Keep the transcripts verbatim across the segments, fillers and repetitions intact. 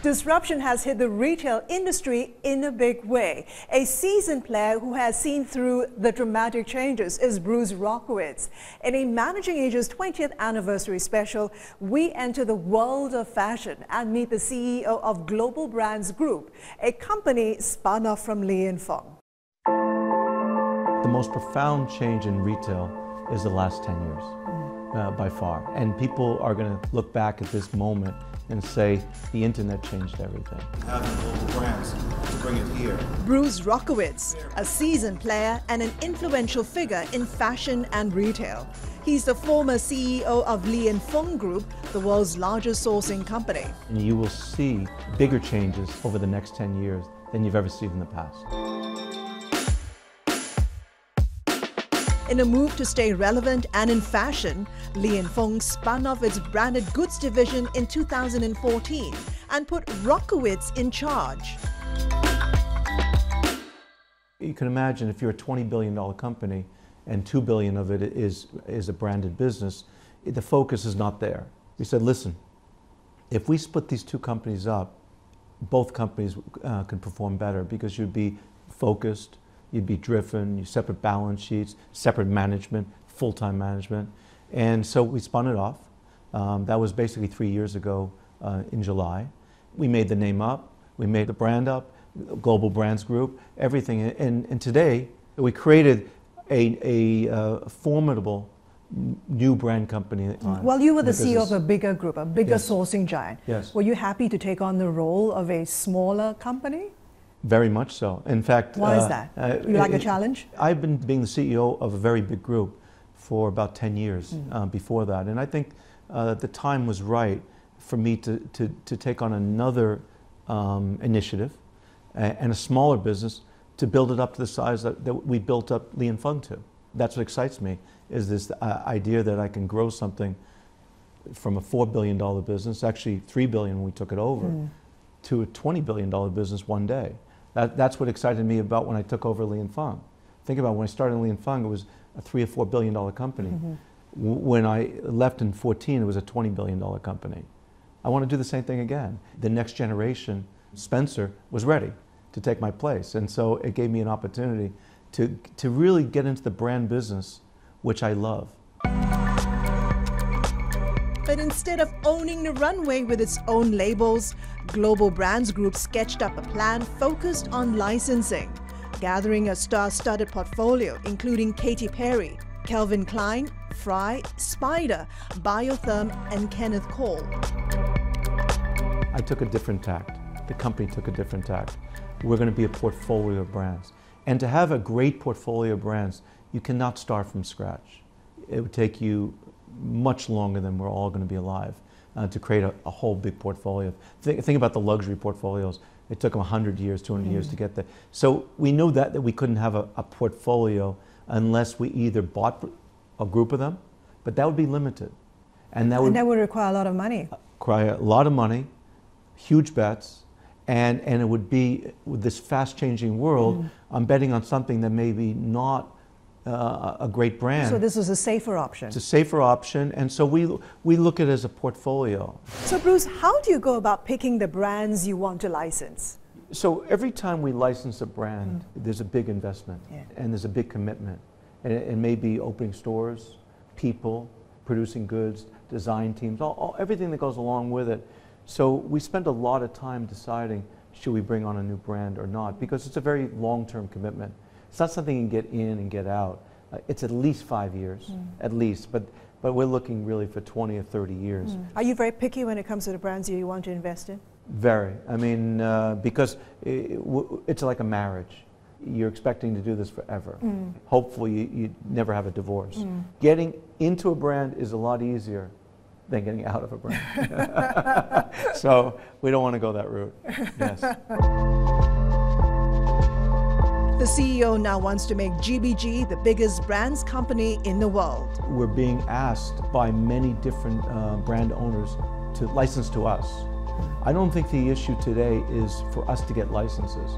Disruption has hit the retail industry in a big way. A seasoned player who has seen through the dramatic changes is Bruce Rockowitz. In a Managing Asia's twentieth anniversary special, we enter the world of fashion and meet the C E O of Global Brands Group, a company spun off from Li and Fung. The most profound change in retail is the last ten years. Uh, by far. And people are going to look back at this moment and say, the internet changed everything. Having global brands to bring it here. Bruce Rockowitz, a seasoned player and an influential figure in fashion and retail. He's the former C E O of Li and Fung Group, the world's largest sourcing company. And you will see bigger changes over the next ten years than you've ever seen in the past. In a move to stay relevant and in fashion, Li and Fung spun off its branded goods division in two thousand fourteen and put Rockowitz in charge. You can imagine if you're a twenty billion dollar company and two billion dollars of it is, is a branded business, the focus is not there. We said, listen, if we split these two companies up, both companies uh, could perform better because you'd be focused, you'd be driven, you separate balance sheets, separate management, full-time management. And so we spun it off. Um, that was basically three years ago uh, in July. We made the name up, we made the brand up, Global Brands Group, everything. And, and today, we created a, a uh, formidable new brand company. Well, you were the, the C E O of a bigger group, a bigger yes. sourcing giant. Yes. Were you happy to take on the role of a smaller company? Very much so. In fact, why is that? Uh, you like it, a challenge? I've been being the C E O of a very big group for about ten years mm. uh, before that, and I think uh, the time was right for me to to, to take on another um, initiative and a smaller business to build it up to the size that, that we built up Li and Fung to. That's what excites me, is this uh, idea that I can grow something from a four billion dollar business, actually three billion dollars when we took it over, mm. to a twenty billion dollar business one day. That, that's what excited me about when I took over Li and Fung. Think about when I started Li and Fung, it was a three or four billion dollar company. Mm-hmm. When I left in fourteen, it was a twenty billion dollar company. I want to do the same thing again. The next generation, Spencer, was ready to take my place, and so it gave me an opportunity to, to really get into the brand business, which I love. But instead of owning the runway with its own labels, Global Brands Group sketched up a plan focused on licensing, gathering a star-studded portfolio including Katy Perry, Calvin Klein, Fry, Spyder, BioTherm, and Kenneth Cole. I took a different tact. The company took a different tact. We're going to be a portfolio of brands. And to have a great portfolio of brands, you cannot start from scratch. It would take you much longer than we're all going to be alive uh, to create a, a whole big portfolio. Think, think about the luxury portfolios. It took them a hundred years, two hundred mm. years to get there. So we knew that, that we couldn't have a, a portfolio unless we either bought a group of them, but that would be limited. And that, and would, that would require a lot of money. Require a lot of money, huge bets, and, and it would be, with this fast-changing world, mm. I'm betting on something that maybe not Uh, a great brand. So this was a safer option. It's a safer option, and so we we look at it as a portfolio. So Bruce, how do you go about picking the brands you want to license? So every time we license a brand, mm. there's a big investment, yeah. and there's a big commitment. And it, it may be opening stores, people, producing goods, design teams, all, all, everything that goes along with it. So we spend a lot of time deciding, should we bring on a new brand or not? Because it's a very long-term commitment. It's not something you can get in and get out. Uh, it's at least five years, mm. at least. But, but we're looking really for twenty or thirty years. Mm. Are you very picky when it comes to the brands you want to invest in? Very. I mean, uh, because it, it's like a marriage. You're expecting to do this forever. Mm. Hopefully, you, you never have a divorce. Mm. Getting into a brand is a lot easier than getting out of a brand. So we don't want to go that route. Yes. The C E O now wants to make G B G the biggest brands company in the world. We're being asked by many different uh, brand owners to license to us. I don't think the issue today is for us to get licenses.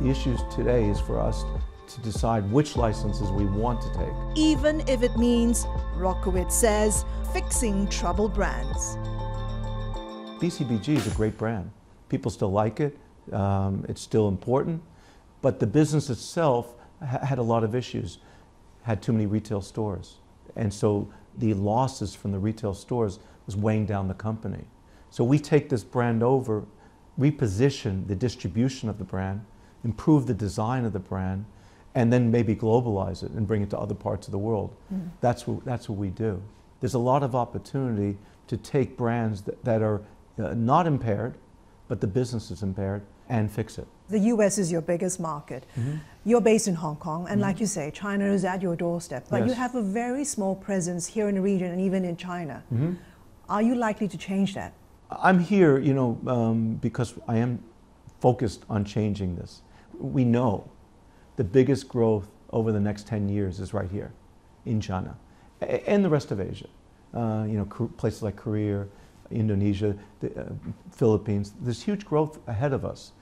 The issue today is for us to decide which licenses we want to take. Even if it means, Rockowitz says, fixing troubled brands. B C B G is a great brand. People still like it. Um, it's still important. But the business itself ha had a lot of issues, had too many retail stores. And so the losses from the retail stores was weighing down the company. So we take this brand over, reposition the distribution of the brand, improve the design of the brand, and then maybe globalize it and bring it to other parts of the world. Mm. That's what, that's what we do. There's a lot of opportunity to take brands that, that are uh, not impaired, but the business is impaired, and fix it. The U S is your biggest market. Mm-hmm. You're based in Hong Kong, and mm-hmm. like you say, China is at your doorstep, but yes. you have a very small presence here in the region and even in China. Mm-hmm. Are you likely to change that? I'm here, you know, um, because I am focused on changing this. We know the biggest growth over the next ten years is right here in China and the rest of Asia. Uh, you know, places like Korea, Indonesia, the uh, Philippines. There's huge growth ahead of us,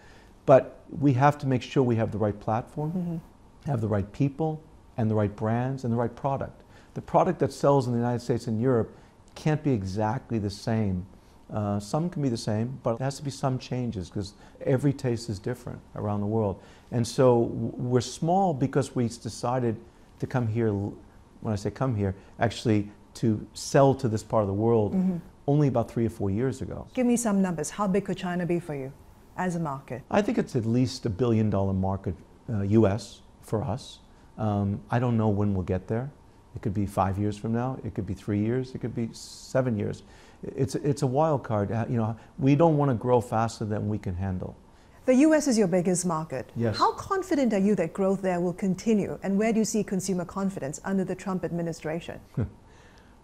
but we have to make sure we have the right platform, mm-hmm. have the right people, and the right brands, and the right product. The product that sells in the United States and Europe can't be exactly the same. Uh, some can be the same, but there has to be some changes because every taste is different around the world. And so we're small because we decided to come here, when I say come here, actually to sell to this part of the world. Mm-hmm. Only about three or four years ago. Give me some numbers. How big could China be for you as a market? I think it's at least a billion dollar market, uh, U S, for us. Um, I don't know when we'll get there. It could be five years from now. It could be three years. It could be seven years. It's, it's a wild card. You know, we don't want to grow faster than we can handle. The U S is your biggest market. Yes. How confident are you that growth there will continue? And where do you see consumer confidence under the Trump administration?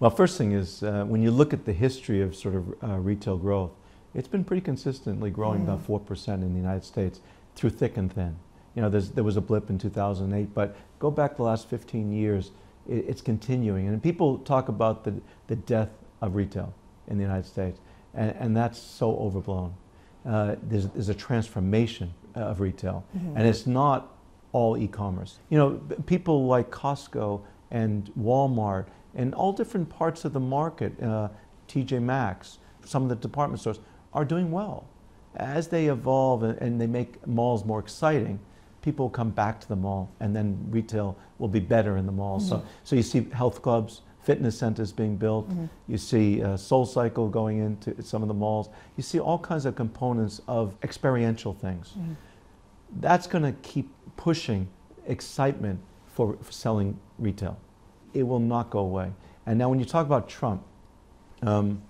Well, first thing is, uh, when you look at the history of sort of uh, retail growth, it's been pretty consistently growing mm. about four percent in the United States through thick and thin. You know, there's, there was a blip in two thousand eight, but go back the last fifteen years, it, it's continuing. And people talk about the, the death of retail in the United States, and, and that's so overblown. Uh, there's, there's a transformation of retail, mm-hmm. and it's not all e-commerce. You know, people like Costco and Walmart, and all different parts of the market, uh, T J Maxx, some of the department stores, are doing well. As they evolve and they make malls more exciting, people come back to the mall, and then retail will be better in the mall. Mm-hmm. So, so you see health clubs, fitness centers being built. Mm-hmm. You see uh, SoulCycle going into some of the malls. You see all kinds of components of experiential things. Mm-hmm. That's going to keep pushing excitement for, for selling retail. It will not go away. And now when you talk about Trump, um,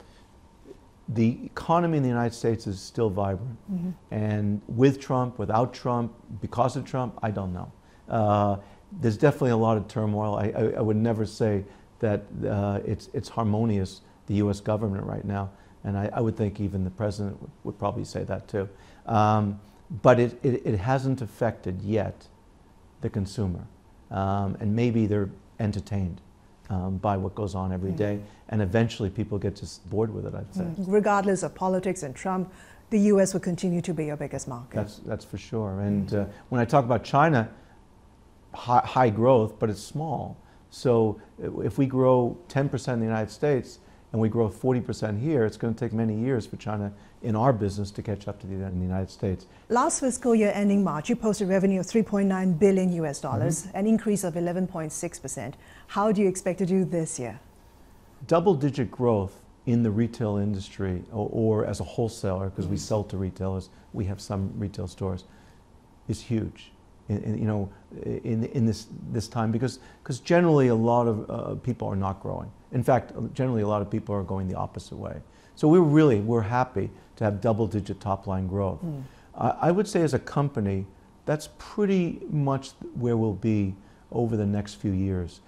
the economy in the United States is still vibrant. Mm-hmm. And with Trump, without Trump, because of Trump, I don't know. Uh, there's definitely a lot of turmoil. I, I, I would never say that uh, it's, it's harmonious, the U S government right now. And I, I would think even the president would, would probably say that too. Um, but it, it, it hasn't affected yet the consumer. Um, and maybe they're entertained um, by what goes on every day, and eventually people get just bored with it, I'd say. Regardless of politics and Trump, the U S will continue to be your biggest market. That's, that's for sure. And uh, when I talk about China, high, high growth, but it's small. So if we grow ten percent in the United States and we grow forty percent here, it's going to take many years for China in our business to catch up to the, in the United States. Last fiscal year ending March, you posted revenue of three point nine billion U S dollars, mm-hmm. an increase of eleven point six percent. How do you expect to do this year? Double-digit growth in the retail industry, or, or as a wholesaler, because mm-hmm. we sell to retailers, we have some retail stores, is huge. In, in, you know, in, in this, this time, because because generally a lot of uh, people are not growing. In fact, generally a lot of people are going the opposite way. So we're really, we're happy to have double-digit top-line growth. Mm. I, I would say as a company, that's pretty much where we'll be over the next few years.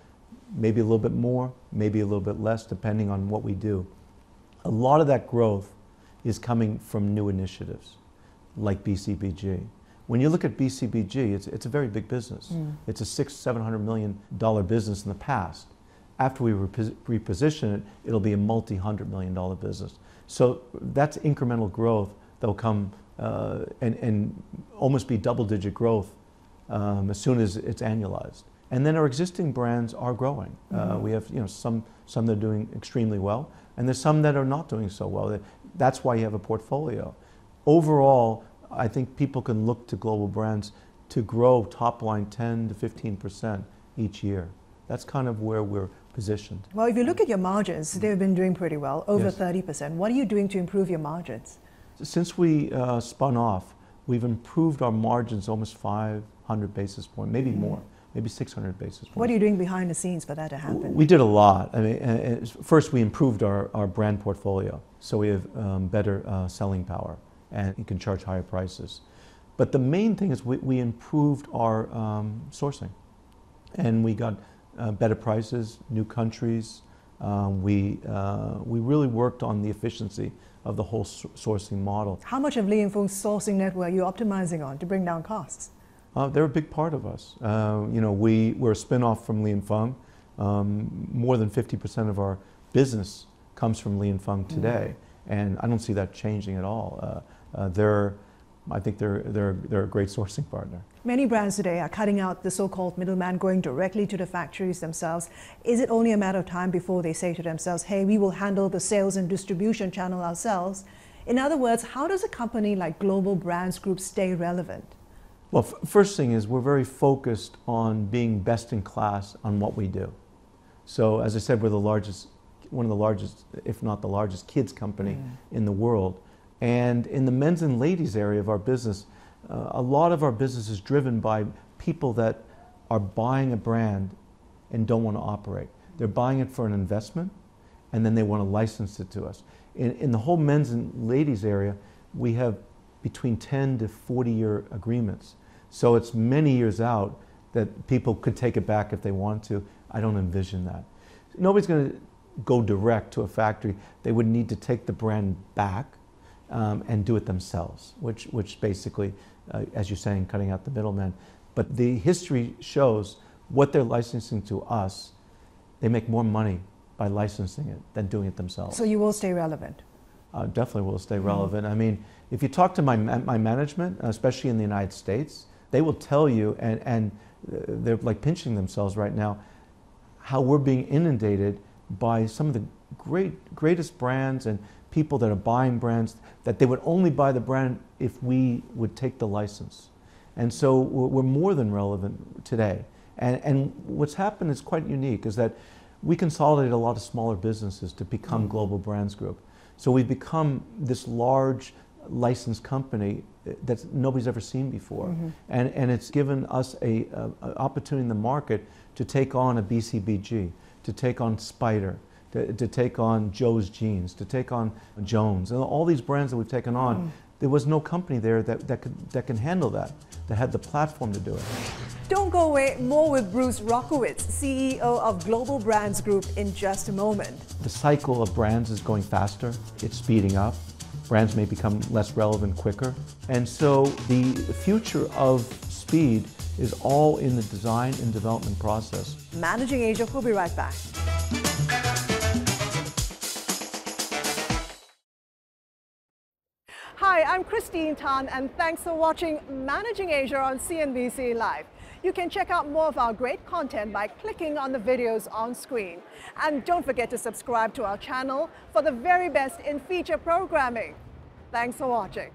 Maybe a little bit more, maybe a little bit less, depending on what we do. A lot of that growth is coming from new initiatives, like B C B G. When you look at B C B G, it's, it's a very big business. Mm. It's a six, seven hundred million dollar business in the past. After we repos reposition it, it'll be a multi-hundred million dollar business. So that's incremental growth that'll come uh, and, and almost be double-digit growth um, as soon as it's annualized. And then our existing brands are growing. Mm-hmm. uh, we have you know some some that are doing extremely well, and there's some that are not doing so well. That's why you have a portfolio. overall, I think people can look to global brands to grow top line ten to fifteen percent each year. That's kind of where we're positioned. Well, if you look at your margins, they've been doing pretty well, over yes. thirty percent. What are you doing to improve your margins? Since we uh, spun off, we've improved our margins almost five hundred basis points, maybe mm-hmm. more, maybe six hundred basis points. What are you doing behind the scenes for that to happen? We did a lot. I mean, first, we improved our, our brand portfolio, so we have um, better uh, selling power and you can charge higher prices. But the main thing is we, we improved our um, sourcing, and we got uh, better prices, new countries. Uh, we, uh, we really worked on the efficiency of the whole sourcing model. How much of Li and Fung's sourcing network are you optimizing on to bring down costs? Uh, they're a big part of us. Uh, you know, we, we're a spin-off from Li and Fung. Um, more than fifty percent of our business comes from Li and Fung today. Mm-hmm. And I don't see that changing at all. Uh, uh, they're, I think they're, they're, they're a great sourcing partner. Many brands today are cutting out the so-called middleman, going directly to the factories themselves. Is it only a matter of time before they say to themselves, hey, we will handle the sales and distribution channel ourselves? In other words, how does a company like Global Brands Group stay relevant? Well, f first thing is we're very focused on being best in class on what we do. So as I said, we're the largest one of the largest, if not the largest, kids company mm. in the world. And in the men's and ladies area of our business, uh, a lot of our business is driven by people that are buying a brand and don't want to operate. They're buying it for an investment, and then they want to license it to us. In, in the whole men's and ladies area, we have between ten to forty year agreements. So it's many years out that people could take it back if they want to. I don't envision that. Nobody's going to go direct to a factory. They would need to take the brand back um, and do it themselves, which, which basically, uh, as you're saying, cutting out the middleman. But the history shows what they're licensing to us, they make more money by licensing it than doing it themselves. So you will stay relevant? Uh, definitely will stay relevant. Mm-hmm. I mean, if you talk to my, my management, especially in the United States, they will tell you, and, and they're like pinching themselves right now, how we're being inundated by some of the great, greatest brands and people that are buying brands, that they would only buy the brand if we would take the license. And so we're more than relevant today. And, and what's happened is quite unique, is that we consolidate a lot of smaller businesses to become Global Brands Group. So we've become this large licensed company that nobody's ever seen before. Mm-hmm. And, and it's given us a, a, a opportunity in the market to take on a B C B G, to take on Spyder, to, to take on Joe's Jeans, to take on Jones, and all these brands that we've taken on. Mm. There was no company there that, that, could, that can handle that, that had the platform to do it. Don't go away, more with Bruce Rockowitz, C E O of Global Brands Group, in just a moment. The cycle of brands is going faster, it's speeding up. Brands may become less relevant quicker. And so the future of speed is all in the design and development process. Managing Asia, we'll be right back. Hi, I'm Christine Tan, and thanks for watching Managing Asia on C N B C Live. You can check out more of our great content by clicking on the videos on screen. And don't forget to subscribe to our channel for the very best in feature programming. Thanks for watching.